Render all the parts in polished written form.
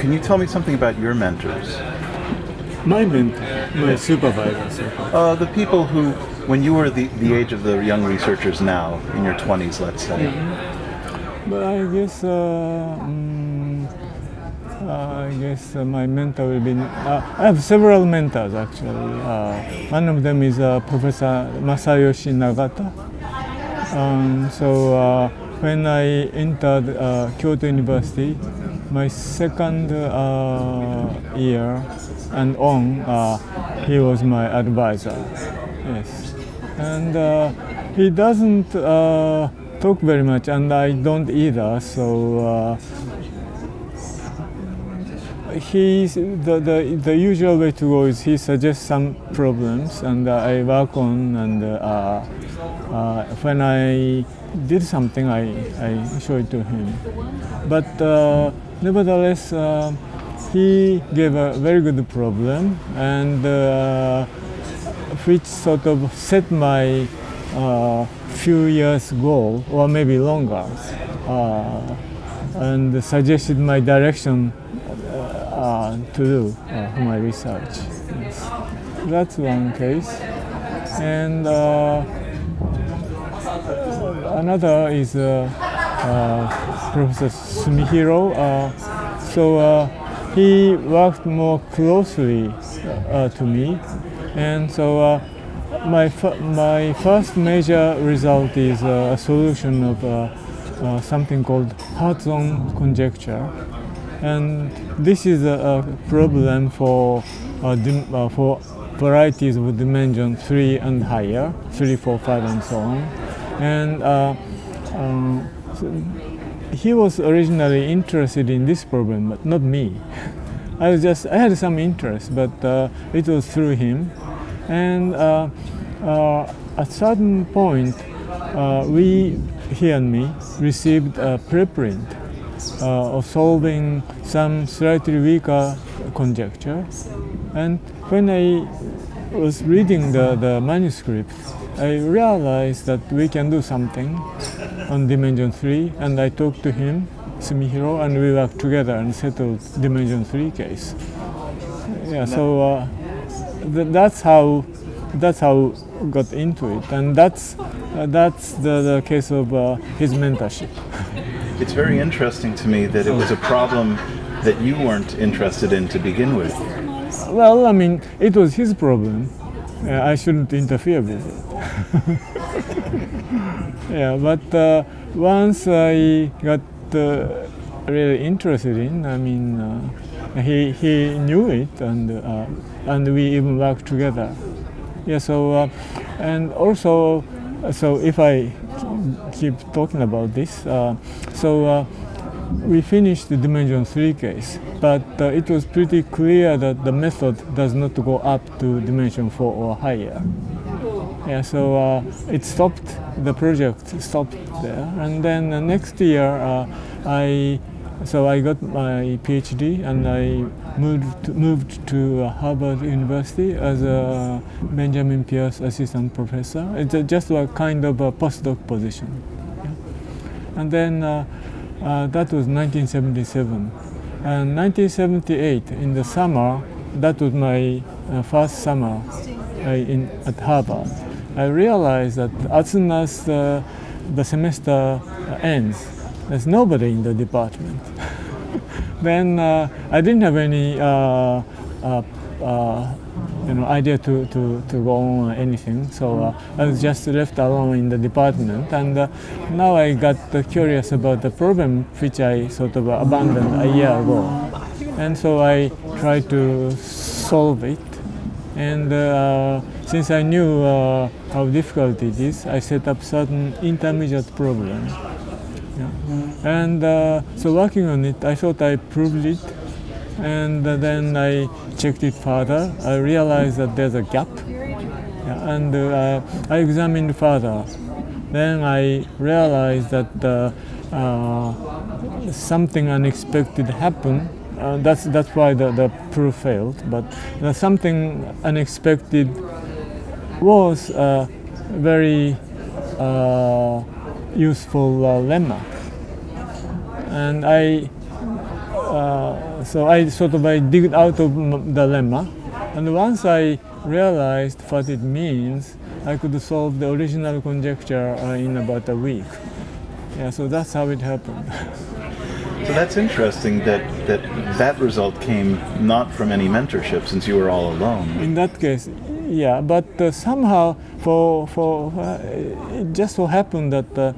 Can you tell me something about your mentors? My mentor, my supervisors. The people who, when you were the age of the young researchers now, in your 20s, let's say. Mm-hmm. But I guess, my mentor will be... I have several mentors, actually. One of them is Professor Masayoshi Nagata. When I entered Kyoto University, my second year and on, he was my advisor. Yes, and he doesn't talk very much, and I don't either. So the usual way to go is he suggests some problems, and I work on. And when I did something, I show it to him. But nevertheless, he gave a very good problem, and which sort of set my few years goal, or maybe longer, and suggested my direction to do for my research. Yes. That's one case. And another is Professor Sumihiro. He worked more closely to me, and so my first major result is a solution of something called Hartshorne conjecture, and this is a problem for varieties with dimension 3 and higher, 3, 4, 5, and so on. And he was originally interested in this problem, but not me. I had some interest, but it was through him. And at certain point, he and me received a preprint of solving some slightly weaker conjecture. And when I was reading the manuscript, I realized that we can do something on dimension 3, and I talked to him, Sumihiro, and we worked together and settled dimension 3 case. Yeah, so that's how got into it, and that's the case of his mentorship. It's very interesting to me that it was a problem that you weren't interested in to begin with. Well, I mean, it was his problem. I shouldn't interfere with it. Yeah, but once I got really interested in, I mean, he knew it, and we even worked together. Yeah. So and also, so if I keep talking about this, we finished the dimension 3 case, but it was pretty clear that the method does not go up to dimension 4 or higher. Yeah, so it stopped, the project stopped there. And then the next year, I got my PhD, and I moved to Harvard University as a Benjamin Pierce assistant professor. It's just a kind of a postdoc position. Yeah. And then that was 1977, and 1978 in the summer. That was my first summer at Harvard. I realized that as soon as the semester ends, there's nobody in the department. Then I didn't have any idea to go on or anything, so I was just left alone in the department. And now I got curious about the problem which I sort of abandoned a year ago, and so I tried to solve it. And since I knew how difficult it is, I set up certain intermediate problems. Yeah. And so working on it, I thought I proved it. And then I checked it further. I realized that there's a gap, and I examined further. Then I realized that something unexpected happened. That's why the proof failed. But something unexpected was a very useful lemma, and I. So I sort of digged out of the lemma, and once I realized what it means, I could solve the original conjecture in about a week. Yeah, so that's how it happened. So that's interesting that result came not from any mentorship, since you were all alone. In that case, yeah, but somehow it just so happened that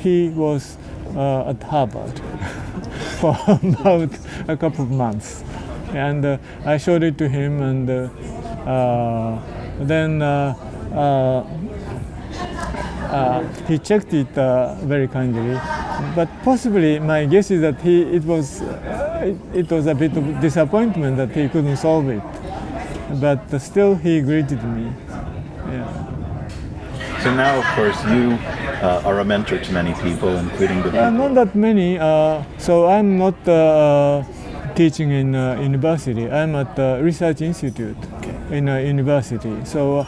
he was at Harvard for about a couple of months, and I showed it to him, and then he checked it very kindly. But possibly, my guess is that it was a bit of disappointment that he couldn't solve it. But still, he greeted me. Yeah. So now, of course, you are a mentor to many people, including the people. Not that many. So I'm not teaching in university. I'm at a research institute in a university. So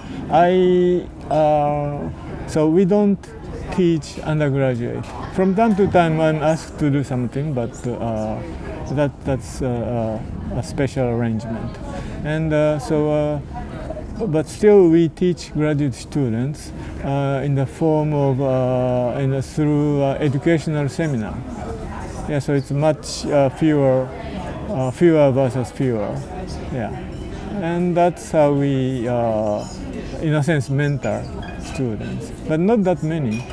so we don't teach undergraduate. From time to time, I'm asked to do something, but that's a special arrangement. And but still, we teach graduate students in the form of through educational seminar. Yeah, so it's much fewer versus fewer. Yeah, and that's how we, in a sense, mentor students, but not that many.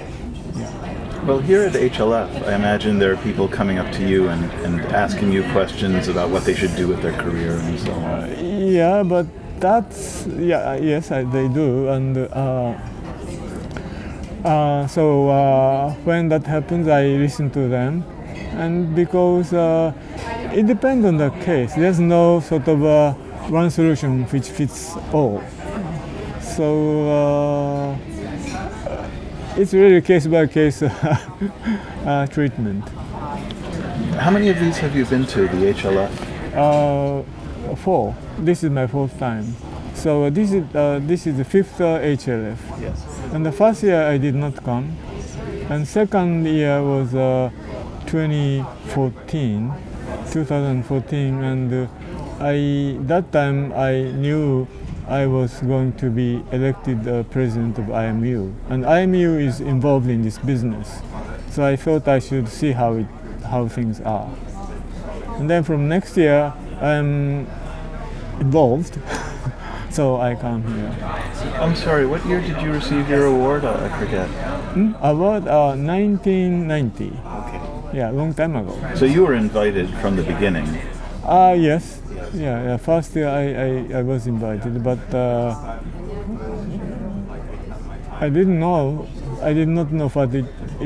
Well, here at HLF, I imagine there are people coming up to you and asking you questions about what they should do with their career and so on. Yeah, but that's, yes, they do. And so when that happens, I listen to them. And because it depends on the case. There's no sort of one solution which fits all. So it's really case-by-case treatment. How many of these have you been to, the HLF? 4. This is my 4th time. So this is the 5th HLF. Yes. And the first year I did not come. And second year was 2014, and that time I knew I was going to be elected president of IMU, and IMU is involved in this business, so I thought I should see how things are. And then from next year, I'm involved, so I come here. I'm sorry, what year did you receive your award? I forget. Award? 1990. Okay. Yeah, long time ago. So you were invited from the beginning. Yes. Yeah, first year I was invited, but I did not know what it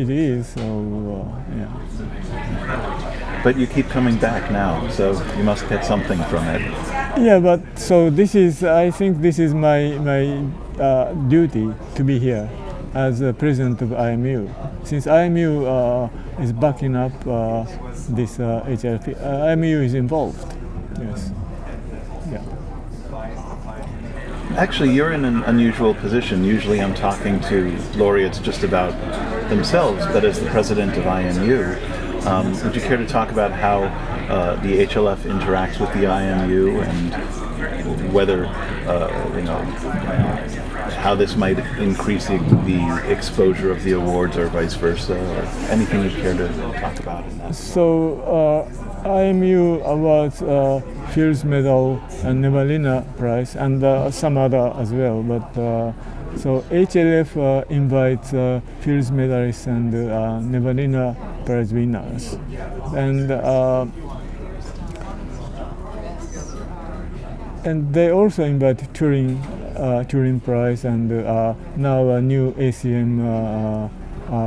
is, so yeah. But you keep coming back now, so you must get something from it. Yeah, but so this is, I think this is my duty to be here as president of IMU, since IMU is backing up this HLF. IMU is involved. Yes. Yeah. Actually, you're in an unusual position. Usually I'm talking to laureates just about themselves, but as the president of IMU, would you care to talk about how the HLF interacts with the IMU and whether, how this might increase the exposure of the awards or vice versa, or anything you care to talk about in that? So, IMU awards Fields Medal and Nevanlinna Prize, and some other as well. But so HLF invites Fields medalists and Nevanlinna Prize winners, and they also invite Turing Prize and now a new ACM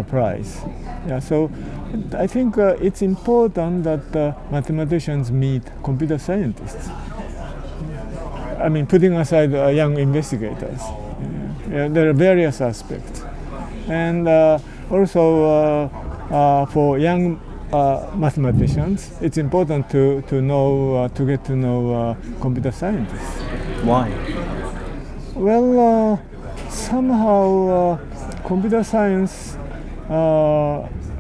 prize. Yeah, so I think it's important that mathematicians meet computer scientists. I mean, putting aside young investigators, yeah, there are various aspects, and also for young mathematicians, it's important to get to know computer scientists. Why? Well, somehow computer science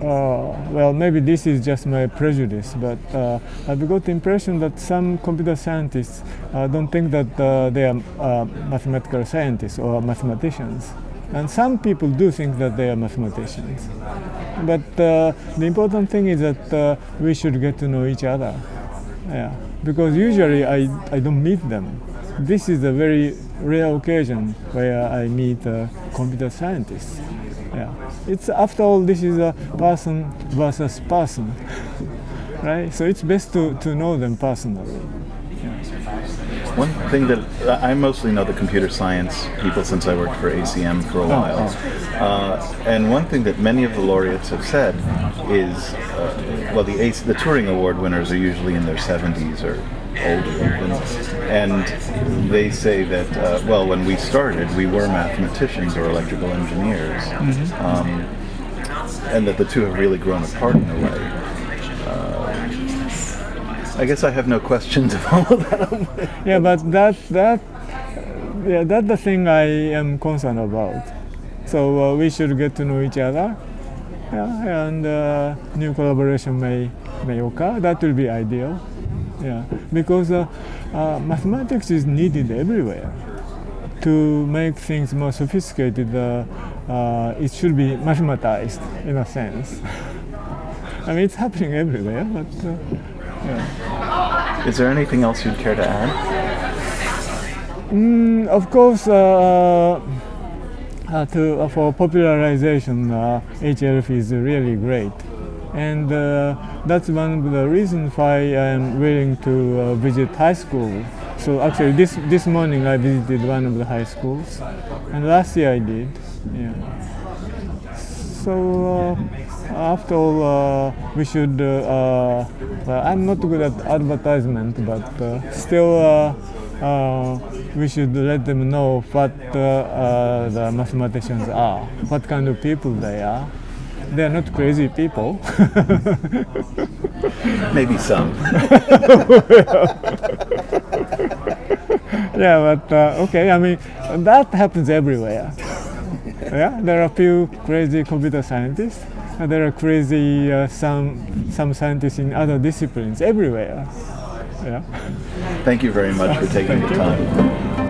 well, maybe this is just my prejudice, but I've got the impression that some computer scientists don't think that they are mathematical scientists or mathematicians. And some people do think that they are mathematicians. But the important thing is that we should get to know each other. Yeah. Because usually I don't meet them. This is a very rare occasion where I meet computer scientists. Yeah. It's, after all, this is a person versus person, right? So it's best to know them personally. One thing that I mostly know the computer science people since I worked for ACM for a while, and one thing that many of the laureates have said is, well, the Turing Award winners are usually in their 70s or older, and they say that, well, when we started, we were mathematicians or electrical engineers, and that the two have really grown apart in a way. I guess I have no questions about that. Yeah, but that's the thing I am concerned about. So we should get to know each other, yeah, and new collaboration may occur. That will be ideal, yeah, because mathematics is needed everywhere to make things more sophisticated. It should be mathematized in a sense. I mean, it's happening everywhere, but. Yeah. Is there anything else you'd care to add? Of course, for popularization, HLF is really great. And that's one of the reasons why I'm willing to visit high school. So actually, this morning I visited one of the high schools, and last year I did. Yeah. So. After all, we should, I'm not good at advertisement, but still we should let them know what the mathematicians are, what kind of people they are. They are not crazy people. Maybe some. Yeah, but okay, I mean, that happens everywhere. Yeah, there are a few crazy computer scientists. There are crazy some scientists in other disciplines everywhere. Yeah. Thank you very much for taking the time.